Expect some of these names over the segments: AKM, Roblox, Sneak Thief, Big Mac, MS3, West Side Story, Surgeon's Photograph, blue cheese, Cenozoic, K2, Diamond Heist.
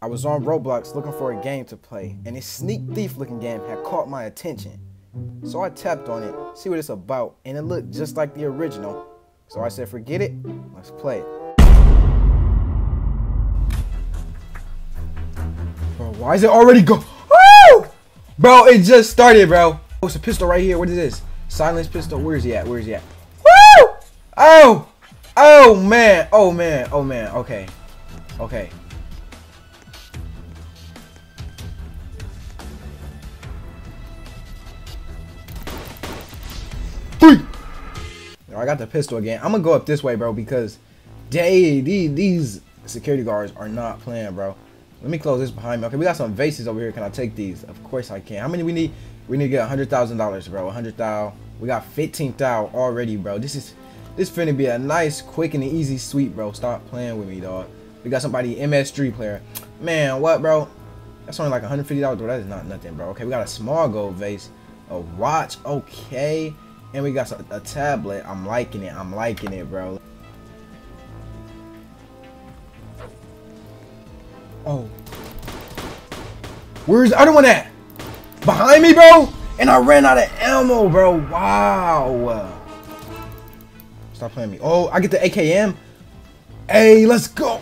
I was on Roblox looking for a game to play, and this Sneak Thief looking game had caught my attention. So I tapped on it, see what it's about, and it looked just like the original. So I said, forget it, let's play it. Bro, why is it already go? Woo! Bro, it just started, bro. Oh, it's a pistol right here, what is this? Silenced pistol, where is he at, where is he at? Woo! Oh! Oh, man, oh, man, oh, man, okay. Okay. I got the pistol again. I'm gonna go up this way, bro, because dang, these security guards are not playing, bro. Let me close this behind me. Okay, we got some vases over here. Can I take these? Of course I can. How many we need? We need to get $100,000, bro. 100,000. We got 15,000 already, bro. This finna be a nice, quick, and easy sweep, bro. Stop playing with me, dog. We got somebody MS3 player. Man, what, bro? That's only like $150, bro. That is not nothing, bro. Okay, we got a small gold vase, a watch. Okay. And we got a tablet. I'm liking it, bro. Oh. Where's the other one at? Behind me, bro? And I ran out of ammo, bro. Wow. Stop playing me. Oh, I get the AKM. Hey, let's go.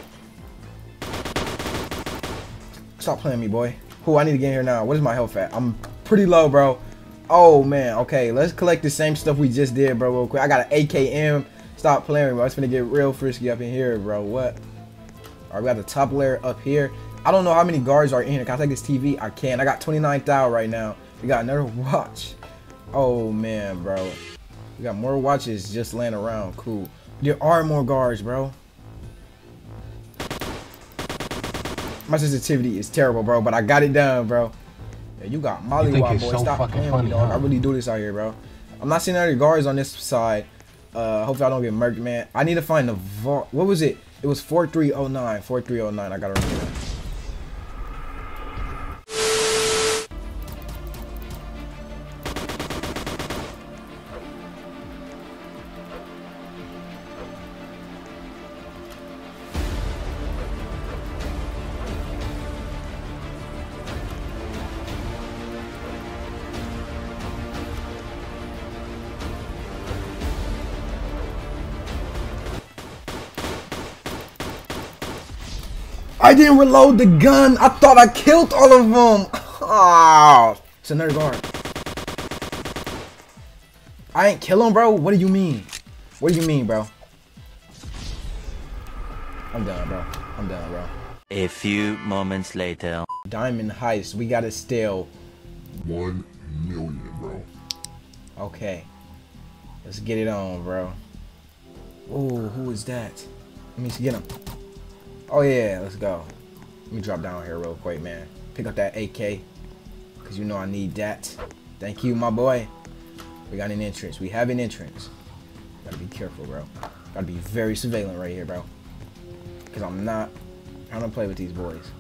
Stop playing me, boy. Who I need to get in here now. What is my health at? I'm pretty low, bro. Oh man, okay, let's collect the same stuff we just did, bro, real quick. I got an AKM. Stop playing, bro. It's gonna get real frisky up in here, bro. What? Alright, we got the top layer up here. I don't know how many guards are in here. Can I take this TV? I can. I got 29,000 right now. We got another watch. Oh man, bro. We got more watches just laying around. Cool. There are more guards, bro. My sensitivity is terrible, bro, but I got it done, bro. Yeah, you got mollywop, boy. So stop playing with me, dog. I really do this out here, bro. I'm not seeing any guards on this side. Hopefully I don't get murked, man. I need to find the vault. What was it? It was 4309. 4309. I gotta remember that. I didn't reload the gun. I thought I killed all of them. Oh, it's another guard. I ain't kill him, bro. What do you mean? What do you mean, bro? I'm done, bro. I'm done, bro. A few moments later. Diamond Heist. We gotta steal 1 million, bro. Okay. Let's get it on, bro. Oh, who is that? Let me get him. Oh yeah, let's go. Let me drop down here real quick, man. Pick up that AK, because you know I need that. Thank you, my boy. We got an entrance. We have an entrance. Gotta be careful, bro. Gotta be very surveillant right here, bro. Because I'm not trying to play with these boys.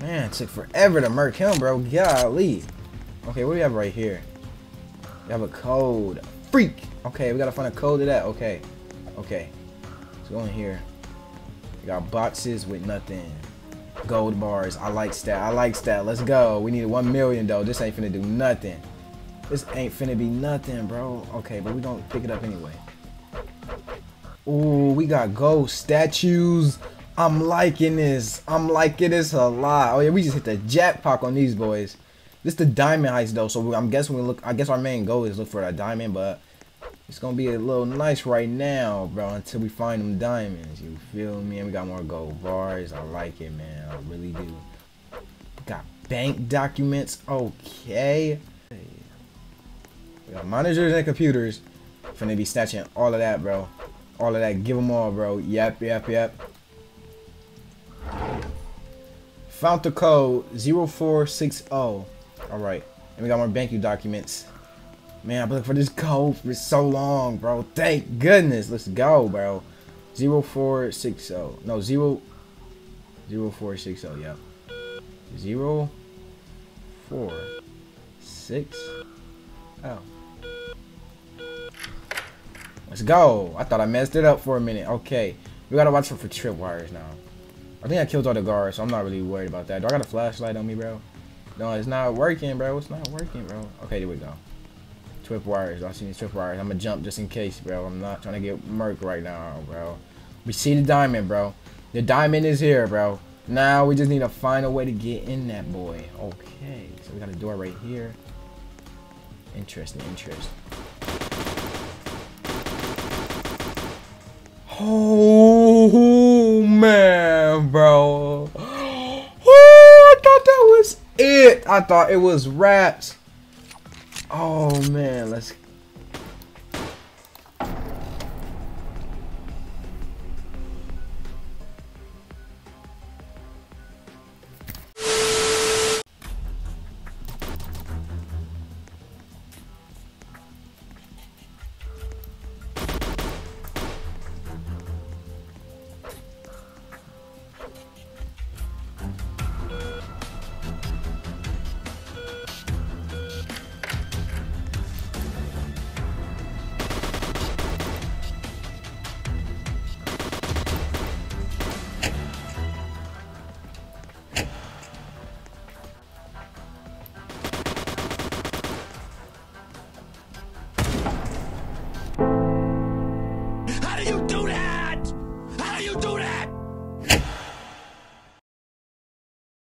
Man, it took forever to murk him, bro. Golly. Okay, what do we have right here? We have a code. Freak! Okay, we gotta find a code to that. Okay. Okay. Let's go in here. We got boxes with nothing. Gold bars. I like that. I like that. Let's go. We need 1 million, though. This ain't finna do nothing. This ain't finna be nothing, bro. Okay, but we gonna pick it up anyway. Ooh, we got gold statues. I'm liking this. I'm liking this a lot. Oh, yeah, we just hit the jackpot on these boys. This is the Diamond Heist, though, so I'm guessing we look. I guess our main goal is look for that diamond, but it's gonna be a little nice right now, bro, until we find them diamonds. You feel me? And we got more gold bars. I like it, man. I really do. We got bank documents. Okay. We got monitors and computers. Finna be snatching all of that, bro. All of that. Give them all, bro. Yep, yep, yep. Found the code 0460. Alright, and we got more banking documents. Man, I've been looking for this code for so long, bro. Thank goodness. Let's go, bro. 0460. No, 0460, yeah. 0460. Let's go. I thought I messed it up for a minute. Okay. We gotta watch for tripwires now. I think I killed all the guards, so I'm not really worried about that. Do I got a flashlight on me, bro? No, it's not working, bro. It's not working, bro. Okay, there we go. Tripwires. I see these tripwires. I'm gonna jump just in case, bro. I'm not trying to get murked right now, bro. We see the diamond, bro. The diamond is here, bro. Now we just need to find a way to get in that boy. Okay, so we got a door right here. Interesting, interesting. Oh man, bro. Oh, I thought that was it. I thought it was wraps. Oh man, let's